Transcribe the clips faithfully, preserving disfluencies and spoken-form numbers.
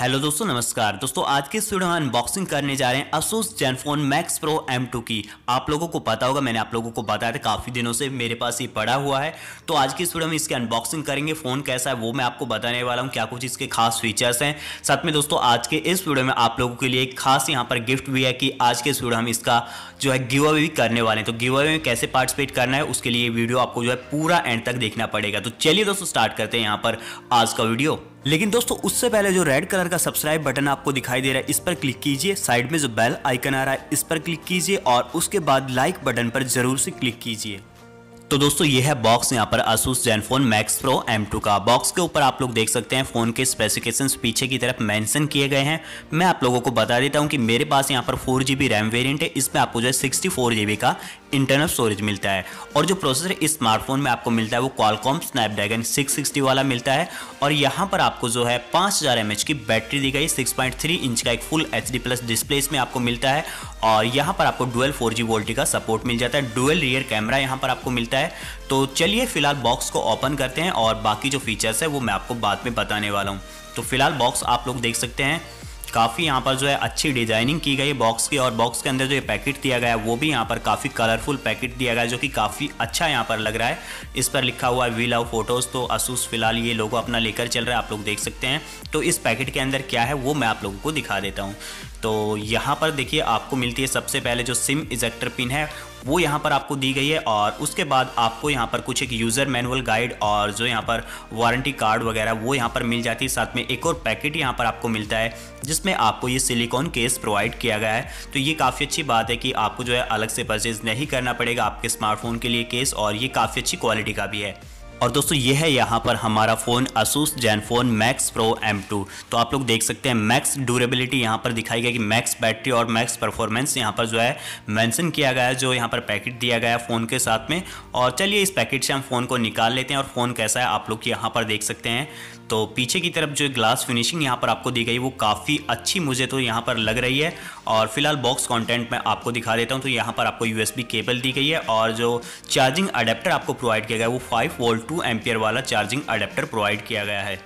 Hello दोस्तों नमस्कार। दोस्तों आज के इस वीडियो में अनबॉक्सिंग करने जा रहे हैं Asus Zenfone Max Pro M two की। आप लोगों को पता होगा, मैंने आप लोगों को बताया था काफ़ी दिनों से मेरे पास ये पड़ा हुआ है। तो आज की इस वीडियो में इसकी अनबॉक्सिंग करेंगे। फ़ोन कैसा है वो मैं आपको बताने वाला हूँ, क्या कुछ इसके खास फीचर्स हैं। साथ में दोस्तों आज के इस वीडियो में आप लोगों के लिए एक खास यहाँ पर गिफ्ट भी है कि आज के इस वीडियो हम इसका जो है गिव अवे भी करने वाले हैं। तो गिव अवे में कैसे पार्टिसिपेट करना है उसके लिए वीडियो आपको जो है पूरा एंड तक देखना पड़ेगा। तो चलिए दोस्तों स्टार्ट करते हैं यहाँ पर आज का वीडियो। लेकिन दोस्तों उससे पहले जो रेड कलर का सब्सक्राइब बटन आपको दिखाई दे रहा है इस पर क्लिक कीजिए। साइड में जो बेल आइकन आ रहा है इस पर क्लिक कीजिए और उसके बाद लाइक बटन पर जरूर से क्लिक कीजिए। तो दोस्तों ये है बॉक्स यहाँ पर Asus Zenfone Max Pro M two का। बॉक्स के ऊपर आप लोग देख सकते हैं फ़ोन के स्पेसिफिकेशंस पीछे की तरफ मेंशन किए गए हैं। मैं आप लोगों को बता देता हूँ कि मेरे पास यहाँ पर four G B RAM variant है। इसमें आपको जो है सिक्सटी फोर जी बी का इंटरनल स्टोरेज मिलता है और जो प्रोसेसर इस स्मार्टफोन में आपको मिलता है वो Qualcomm Snapdragon सिक्स सिक्सटी वाला मिलता है। और यहाँ पर आपको जो है पाँच हज़ार एम एच की बैटरी दी गई। सिक्स पॉइंट थ्री इंच का एक full H D plus display इसमें आपको मिलता है और यहाँ पर आपको डुअल फोर जी वोल्टी का सपोर्ट मिल जाता है। डुअल रियर कैमरा यहाँ पर आपको मिलता है है। तो चलिए फिलहाल बॉक्स को ओपन करते हैं और बाकी जो फीचर्स है वो मैं आपको बाद में बताने वाला हूं। तो फिलहाल बॉक्स आप लोग देख सकते हैं काफ़ी यहाँ पर जो है अच्छी डिजाइनिंग की गई है बॉक्स की। और बॉक्स के अंदर जो ये पैकेट दिया गया है वो भी यहाँ पर काफ़ी कलरफुल पैकेट दिया गया है जो कि काफ़ी अच्छा यहाँ पर लग रहा है। इस पर लिखा हुआ है वी लव फोटोज़। तो Asus फिलहाल ये लोगो अपना लेकर चल रहा है, आप लोग देख सकते हैं। तो इस पैकेट के अंदर क्या है वो मैं आप लोगों को दिखा देता हूँ। तो यहाँ पर देखिए आपको मिलती है सबसे पहले जो सिम इजेक्टर पिन है वो यहाँ पर आपको दी गई है। और उसके बाद आपको यहाँ पर कुछ एक यूज़र मैनुअल गाइड और जो यहाँ पर वारंटी कार्ड वगैरह वो यहाँ पर मिल जाती है। साथ में एक और पैकेट यहाँ पर आपको मिलता है जिसमें आपको ये सिलिकॉन केस प्रोवाइड किया गया है। तो ये काफ़ी अच्छी बात है कि आपको जो है अलग से परचेज़ नहीं करना पड़ेगा आपके स्मार्टफोन के लिए केस, और ये काफ़ी अच्छी क्वालिटी का भी है। और दोस्तों ये है यहाँ पर हमारा phone Asus Zenfone Max Pro M two. तो आप लोग देख सकते हैं मैक्स ड्यूरेबिलिटी यहाँ पर दिखाई गई कि मैक्स बैटरी और मैक्स परफॉर्मेंस यहाँ पर जो है मेंशन किया गया है जो यहाँ पर पैकेट दिया गया है फ़ोन के साथ में। और चलिए इस पैकेट से हम फ़ोन को निकाल लेते हैं और फ़ोन कैसा है आप लोग यहाँ पर देख सकते हैं। तो पीछे की तरफ जो ग्लास फिनिशिंग यहाँ पर आपको दी गई वो काफ़ी अच्छी मुझे तो यहाँ पर लग रही है। और फिलहाल बॉक्स कंटेंट मैं आपको दिखा देता हूँ। तो यहाँ पर आपको यूएसबी केबल दी गई है और जो चार्जिंग अडेप्टर आपको प्रोवाइड किया गया है वो फाइव वोल्ट टू एम्पियर वाला चार्जिंग अडेप्टर प्रोवाइड किया गया है।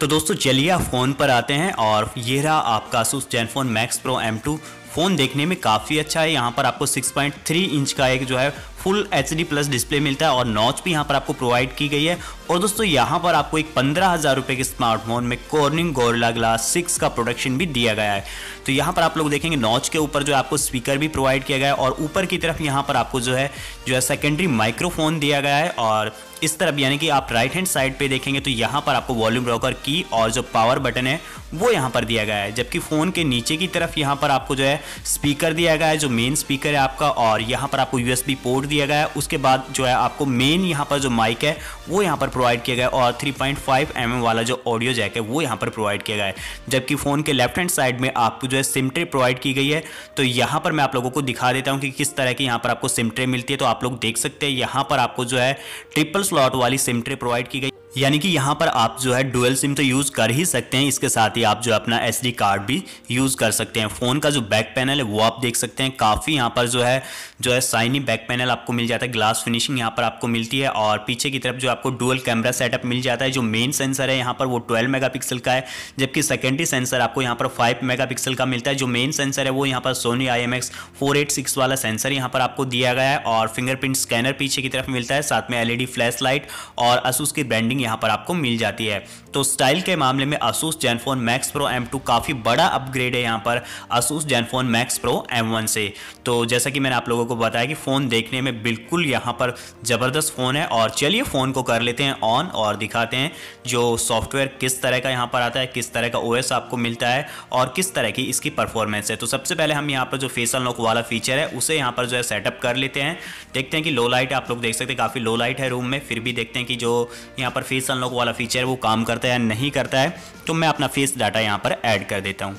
तो दोस्तों चलिए आप फ़ोन पर आते हैं और ये रहा आपका Asus Zenfone Max Pro M two. Phone देखने में काफ़ी अच्छा है। यहाँ पर आपको सिक्स पॉइंट थ्री इंच का एक जो है full H D plus display मिलता है और नॉच भी यहाँ पर आपको प्रोवाइड की गई है। और दोस्तों यहाँ पर आपको एक पंद्रह हज़ार रुपये के स्मार्टफोन में Corning Gorilla Glass सिक्स का प्रोटेक्शन भी दिया गया है। तो यहाँ पर आप लोग देखेंगे नॉच के ऊपर जो आपको स्पीकर भी प्रोवाइड किया गया है और ऊपर की तरफ यहाँ पर आपको जो है जो है सेकेंडरी माइक्रोफोन दिया गया है। और इस तरफ यानी कि आप राइट हैंड साइड पे देखेंगे तो यहाँ पर आपको वॉल्यूम रॉकर की और जो पावर बटन है वो यहाँ पर दिया गया है। जबकि फ़ोन के नीचे की तरफ यहाँ पर आपको जो है स्पीकर दिया गया है जो मेन स्पीकर है आपका, और यहाँ पर आपको यूएसबी पोर्ट दिया गया है। उसके बाद जो है आपको मेन यहाँ पर जो माइक है वो यहाँ पर प्रोवाइड किया गया है और three point five M M वाला जो ऑडियो जैक है वो यहाँ पर प्रोवाइड किया गया है। जबकि फ़ोन के लेफ्ट हैंड साइड में आपको जो है सिम ट्रे प्रोवाइड की गई है। तो यहाँ पर मैं आप लोगों को दिखा देता हूँ कि किस तरह की यहाँ पर आपको सिम ट्रे मिलती है। तो आप लोग देख सकते हैं यहाँ पर आपको जो है ट्रिपल स्लॉट वाली सिम ट्रे प्रोवाइड की गई, यानी कि यहाँ पर आप जो है डुअल सिम तो यूज़ कर ही सकते हैं। इसके साथ ही आप जो अपना एसडी कार्ड भी यूज़ कर सकते हैं। फ़ोन का जो बैक पैनल है वो आप देख सकते हैं काफ़ी यहाँ पर जो है जो है शाइनी बैक पैनल आपको मिल जाता है। ग्लास फिनिशिंग यहाँ पर आपको मिलती है और पीछे की तरफ जो आपको डुअल कैमरा सेटअप मिल जाता है। जो मेन सेंसर है यहाँ पर वो ट्वेल्व मेगा पिक्सल का है, जबकि सेकेंडरी सेंसर आपको यहाँ पर फाइव मेगा पिक्सल का मिलता है। जो मेन सेंसर है वो यहाँ पर Sony I M X four eight six वाला सेंसर यहाँ पर आपको दिया गया है। और फिंगरप्रिंट स्कैनर पीछे की तरफ मिलता है, साथ में एलईडी फ्लैश लाइट और Asus की ब्रांडिंग यहाँ पर आपको मिल जाती है। तो स्टाइल के मामले में Asus Zenfone Max Pro M two काफी बड़ा अपग्रेड है यहाँ पर Asus Zenfone Max Pro M one से। तो जैसा कि मैंने आप लोगों को बताया कि फोन देखने में बिल्कुल यहाँ पर जबरदस्त फोन है। और चलिए फोन को कर लेते हैं ऑन और दिखाते हैं जो सॉफ्टवेयर किस तरह का यहाँ पर आता है, किस तरह का ओएस आपको मिलता है और किस तरह की इसकी परफॉर्मेंस है। तो सबसे पहले हम यहाँ पर जो फेशियल लॉक वाला फीचर है उसे यहाँ पर जो है सेटअप कर लेते हैं। देखते हैं कि लो लाइट आप लोग देख सकते हैं काफी लो लाइट है रूम में, फिर भी देखते हैं कि जो यहाँ पर फेस अनलॉक वाला फीचर वो काम करता है या नहीं करता है। तो मैं अपना फेस डाटा यहाँ पर ऐड कर देता हूँ।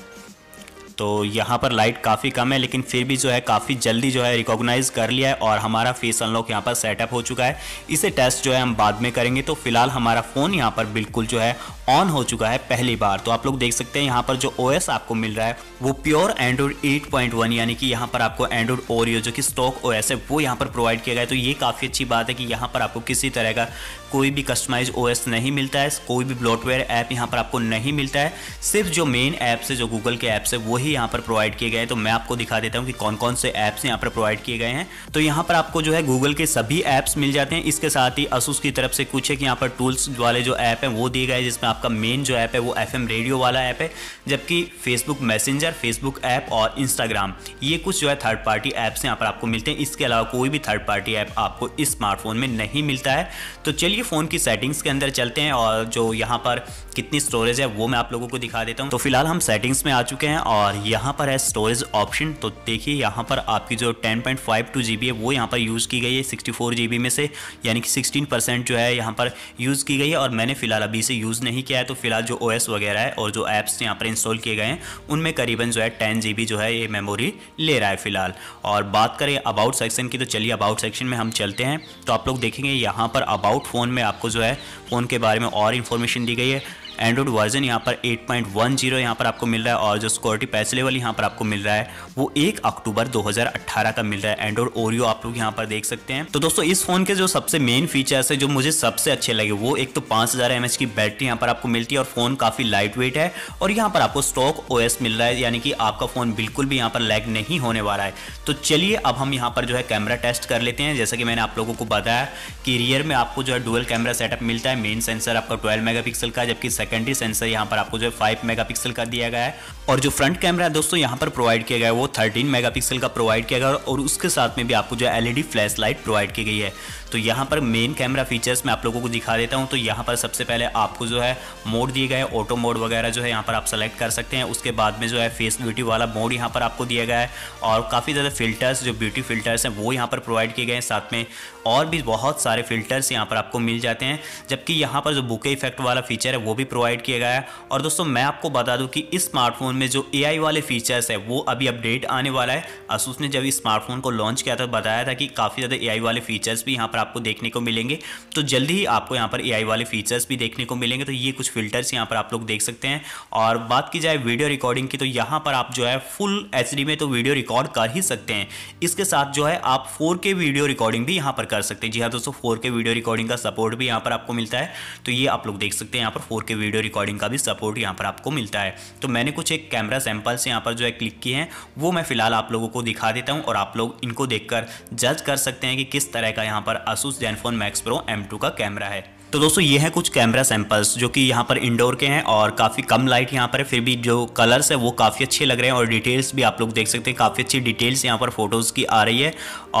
तो यहाँ पर लाइट काफ़ी कम है, लेकिन फिर भी जो है काफ़ी जल्दी जो है रिकॉग्नाइज़ कर लिया है और हमारा फेस अनलॉक यहाँ पर सेटअप हो चुका है। इसे टेस्ट जो है हम बाद में करेंगे। तो फिलहाल हमारा फ़ोन यहाँ पर बिल्कुल जो है ऑन हो चुका है पहली बार। तो आप लोग देख सकते हैं यहाँ पर जो ओएस आपको मिल रहा है वो pure Android eight point one, यानी कि यहाँ पर आपको एंड्रॉइड ओरियो जो कि स्टॉक ओएस है वो यहाँ पर प्रोवाइड किया गया है। तो ये काफ़ी अच्छी बात है कि यहाँ पर आपको किसी तरह का कोई भी कस्टमाइज ओएस नहीं मिलता है, कोई भी ब्लॉटवेयर ऐप यहाँ पर आपको नहीं मिलता है। सिर्फ जो मेन ऐप्स है, जो गूगल के ऐप्स है, वही यहाँ पर प्रोवाइड किए गए हैं। तो मैं आपको दिखा देता हूँ कि कौन कौन से ऐप्स यहाँ पर प्रोवाइड किए गए हैं। तो यहाँ पर आपको जो है गूगल के सभी ऐप्स मिल जाते हैं। इसके साथ ही Asus की तरफ से कुछ है कि यहाँ पर टूल्स वाले जो ऐप हैं वो दिए गए, जिसमें आपका मेन जो ऐप है वो एफ एम रेडियो वाला ऐप है, जबकि फेसबुक मैसेंजर, फेसबुक ऐप और इंस्टाग्राम, ये कुछ जो है थर्ड पार्टी ऐप्स यहाँ पर आपको मिलते हैं। इसके अलावा कोई भी थर्ड पार्टी ऐप आपको इस स्मार्टफोन में नहीं मिलता है। तो चलिए फ़ोन की सेटिंग्स के अंदर चलते हैं और जो यहाँ पर कितनी स्टोरेज है वो मैं आप लोगों को दिखा देता हूँ। तो फिलहाल हम सेटिंग्स में आ चुके हैं और यहाँ पर है स्टोरेज ऑप्शन। तो देखिए यहाँ पर आपकी जो ten point five two G B है वो यहाँ पर यूज़ की गई है सिक्सटी फोर जी बी में से, यानी कि सिक्सटीन परसेंट जो है यहाँ पर यूज़ की गई है और मैंने फ़िलहाल अभी इसे यूज़ नहीं किया है। तो फिलहाल जो ओएस वगैरह है और जो ऐप्स यहाँ पर इंस्टॉल किए गए हैं उनमें करीबन जो है टेन जी बी जो है ये मेमोरी ले रहा है फ़िलहाल। और बात करें अबाउट सेक्शन की, तो चलिए अबाउट सेक्शन में हम चलते हैं। तो आप लोग देखेंगे यहाँ पर अबाउट फ़ोन में आपको जो है फ़ोन के बारे में और इन्फॉर्मेशन दी गई है। एंड्रॉइड वर्जन यहाँ पर एट पॉइंट वन जीरो यहाँ पर आपको मिल रहा है और जो सिक्योरिटी पैच लेवल यहाँ पर आपको मिल रहा है वो एक अक्टूबर दो हज़ार अठारह का मिल रहा है। एंड्रॉइड ओरियो आप लोग यहाँ पर देख सकते हैं। तो दोस्तों इस फोन के जो सबसे मेन फीचर्स है, जो मुझे सबसे अच्छे लगे, वो एक तो पाँच हज़ार एम एच की बैटरी यहाँ पर आपको मिलती है और फ़ोन काफ़ी लाइट वेट है और यहाँ पर आपको स्टॉक ओ एस मिल रहा है, यानी कि आपका फ़ोन बिल्कुल भी यहाँ पर लैग नहीं होने वाला है। तो चलिए अब हम यहाँ पर जो है कैमरा टेस्ट कर लेते हैं। जैसा कि मैंने आप लोगों को बताया कि रियर में आपको जो है डुअल कैमरा सेटअप मिलता है। मेन सेंसर आपका ट्वेल्व मेगा पिक्सल का, जबकि सेकेंडरी सेंसर यहाँ पर आपको जो है फाइव मेगापिक्सल का दिया गया है और जो फ्रंट कैमरा है दोस्तों यहाँ पर प्रोवाइड किया गया है वो थर्टीन मेगापिक्सल का प्रोवाइड किया गया है और उसके साथ में भी आपको जो एलईडी फ्लैश लाइट प्रोवाइड की गई है। तो यहाँ पर मेन कैमरा फीचर्स मैं आप लोगों को दिखा देता हूँ। तो यहाँ पर सबसे पहले आपको जो है मोड दिए गए, ऑटो मोड वगैरह जो है यहाँ पर आप सेलेक्ट कर सकते हैं। उसके बाद में जो है फेस ब्यूटी वाला मोड यहाँ पर आपको दिया गया है और काफ़ी ज़्यादा फिल्टर्स, जो ब्यूटी फिल्टर्स हैं, वो यहाँ पर प्रोवाइड किए गए हैं। साथ में और भी बहुत सारे फिल्टर्स यहाँ पर आपको मिल जाते हैं, जबकि यहाँ पर जो बुके इफेक्ट वाला फीचर है वो भी प्रोवाइड किया गया है। और दोस्तों मैं आपको बता दूं कि इस स्मार्टफोन में जो एआई वाले फीचर्स है वो अभी अपडेट आने वाला है। Asus ने जब इस स्मार्टफोन को लॉन्च किया था बताया था कि काफ़ी ज़्यादा एआई वाले फीचर्स भी यहाँ पर आपको देखने को मिलेंगे। तो जल्दी ही आपको यहाँ पर एआई वाले फीचर्स भी देखने को मिलेंगे। तो ये कुछ फिल्टर्स यहाँ पर आप लोग देख सकते हैं। और बात की जाए वीडियो रिकॉर्डिंग की, तो यहाँ पर आप जो है फुल एचडी में तो वीडियो रिकॉर्ड कर ही सकते हैं। इसके साथ जो है आप फोर के वीडियो रिकॉर्डिंग भी यहाँ पर कर सकते हैं। जी हाँ दोस्तों, फोर के वीडियो रिकॉर्डिंग का सपोर्ट भी यहाँ पर आपको मिलता है। तो ये आप लोग देख सकते हैं यहाँ पर फोर के वीडियो रिकॉर्डिंग का भी सपोर्ट यहाँ पर आपको मिलता है। तो मैंने कुछ एक कैमरा सैंपल्स यहाँ पर जो है क्लिक किए हैं, वो मैं फिलहाल आप लोगों को दिखा देता हूँ और आप लोग इनको देखकर जज कर सकते हैं कि किस तरह का यहाँ पर Asus Zenfone Max Pro M two का कैमरा है। तो दोस्तों ये हैं कुछ कैमरा सैंपल्स जो कि यहाँ पर इंडोर के हैं और काफ़ी कम लाइट यहाँ पर है, फिर भी जो कलर्स है वो काफ़ी अच्छे लग रहे हैं और डिटेल्स भी आप लोग देख सकते हैं। काफ़ी अच्छी डिटेल्स यहाँ पर फोटोज़ की आ रही है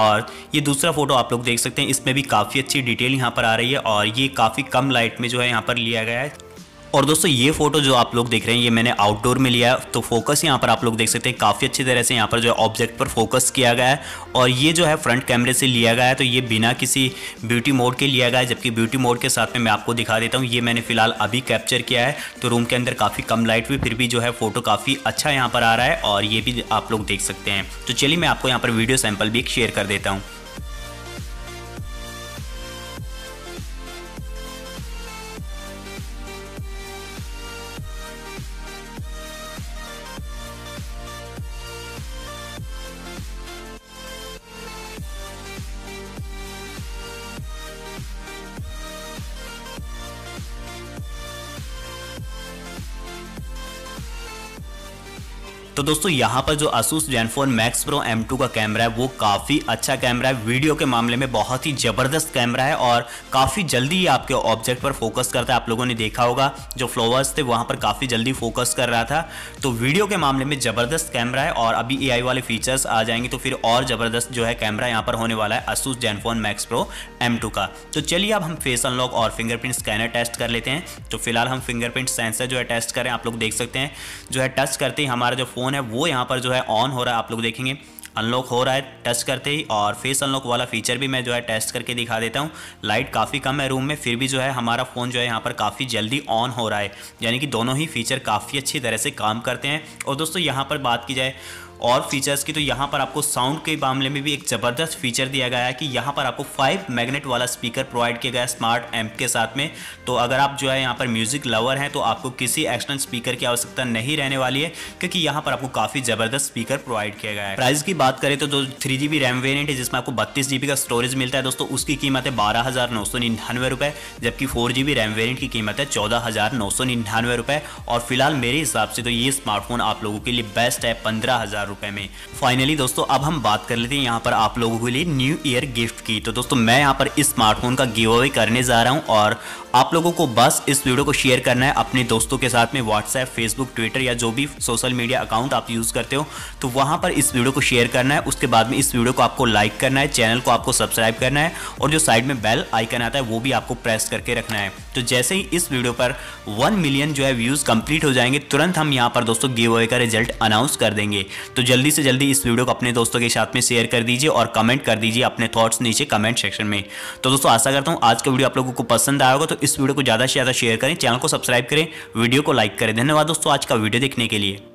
और ये दूसरा फोटो आप लोग देख सकते हैं, इसमें भी काफ़ी अच्छी डिटेल यहाँ पर आ रही है और ये काफ़ी कम लाइट में जो है यहाँ पर लिया गया है। और दोस्तों ये फोटो जो आप लोग देख रहे हैं ये मैंने आउटडोर में लिया है। तो फोकस यहाँ पर आप लोग देख सकते हैं काफ़ी अच्छी तरह से यहाँ पर जो है ऑब्जेक्ट पर फोकस किया गया है और ये जो है फ्रंट कैमरे से लिया गया है। तो ये बिना किसी ब्यूटी मोड के लिया गया है, जबकि ब्यूटी मोड के साथ में मैं आपको दिखा देता हूँ। ये मैंने फिलहाल अभी कैप्चर किया है। तो रूम के अंदर काफ़ी कम लाइट हुई, फिर भी जो है फोटो काफ़ी अच्छा यहाँ पर आ रहा है और ये भी आप लोग देख सकते हैं। तो चलिए मैं आपको यहाँ पर वीडियो सैंपल भी शेयर कर देता हूँ। तो दोस्तों यहाँ पर जो Asus Zenfone Max Pro M two का कैमरा है वो काफ़ी अच्छा कैमरा है। वीडियो के मामले में बहुत ही ज़बरदस्त कैमरा है और काफ़ी जल्दी ये आपके ऑब्जेक्ट पर फोकस करता है। आप लोगों ने देखा होगा जो फ्लावर्स थे वहाँ पर काफ़ी जल्दी फोकस कर रहा था। तो वीडियो के मामले में ज़बरदस्त कैमरा है और अभी एआई वाले फीचर्स आ जाएंगे तो फिर और ज़बरदस्त जो है कैमरा यहाँ पर होने वाला है Asus Zenfone Max Pro M two का। तो चलिए अब हम फेस अनलॉक और फिंगरप्रिंट स्कैनर टेस्ट कर लेते हैं। तो फिलहाल हम फिंगरप्रिंट सेंसर जो है टेस्ट करें। आप लोग देख सकते हैं जो है टच करते ही हमारा जो है वो यहाँ पर जो है ऑन हो रहा है। आप लोग देखेंगे अनलॉक हो रहा है टच करते ही। और फेस अनलॉक वाला फीचर भी मैं जो है टेस्ट करके दिखा देता हूँ। लाइट काफ़ी कम है रूम में, फिर भी जो है हमारा फ़ोन जो है यहाँ पर काफ़ी जल्दी ऑन हो रहा है, यानी कि दोनों ही फीचर काफ़ी अच्छी तरह से काम करते हैं। और दोस्तों यहाँ पर बात की जाए और फीचर्स की, तो यहाँ पर आपको साउंड के मामले में भी एक ज़बरदस्त फीचर दिया गया है कि यहाँ पर आपको फाइव मैग्नेट वाला स्पीकर प्रोवाइड किया गया है स्मार्ट एम्प के साथ में। तो अगर आप जो है यहाँ पर म्यूज़िक लवर हैं तो आपको किसी एक्सटर्नल स्पीकर की आवश्यकता नहीं रहने वाली है, क्योंकि यहाँ पर आपको काफ़ी ज़बरदस्त स्पीकर प्रोवाइड किया गया है। प्राइस की बात करें तो जो three G B RAM variant है जिसमें आपको बत्तीस जी बी का स्टोरेज मिलता है दोस्तों, उसकी कीमत है बारह हज़ार नौ सौ निन्यानवे रुपये, जबकि four G B RAM variant की कीमत है चौदह हज़ार नौ सौ निन्यानवे रुपये। और फिलहाल मेरे हिसाब से तो ये स्मार्टफोन आप लोगों के लिए बेस्ट है पंद्रह हज़ार रुपए में। फाइनली दोस्तों अब हम बात कर लेते हैं यहाँ पर आप लोगों के लिए न्यू ईयर गिफ्ट की। तो दोस्तों मैं यहाँ पर इस स्मार्टफोन का गिव अवे करने जा रहा हूँ, और आप लोगों को बस इस वीडियो को शेयर करना है अपने दोस्तों के साथ में। व्हाट्सएप, फेसबुक, ट्विटर या जो भी सोशल मीडिया अकाउंट आप यूज़ करते हो तो वहाँ पर इस वीडियो को शेयर करना है। उसके बाद में इस वीडियो को आपको लाइक करना है, चैनल को आपको सब्सक्राइब करना है, और जो साइड में बेल आइकन आता है वो भी आपको प्रेस करके रखना है। तो जैसे ही इस वीडियो पर वन मिलियन जो है व्यूज़ कंप्लीट हो जाएंगे, तुरंत हम यहाँ पर दोस्तों गिव अवे का रिजल्ट अनाउंस कर देंगे। तो जल्दी से जल्दी इस वीडियो को अपने दोस्तों के साथ में शेयर कर दीजिए और कमेंट कर दीजिए अपने थॉट्स नीचे कमेंट सेक्शन में। तो दोस्तों आशा करता हूँ आज का वीडियो आप लोगों को पसंद आया होगा। तो इस वीडियो को ज़्यादा से ज़्यादा शेयर करें, चैनल को सब्सक्राइब करें, वीडियो को लाइक करें। धन्यवाद दोस्तों आज का वीडियो देखने के लिए।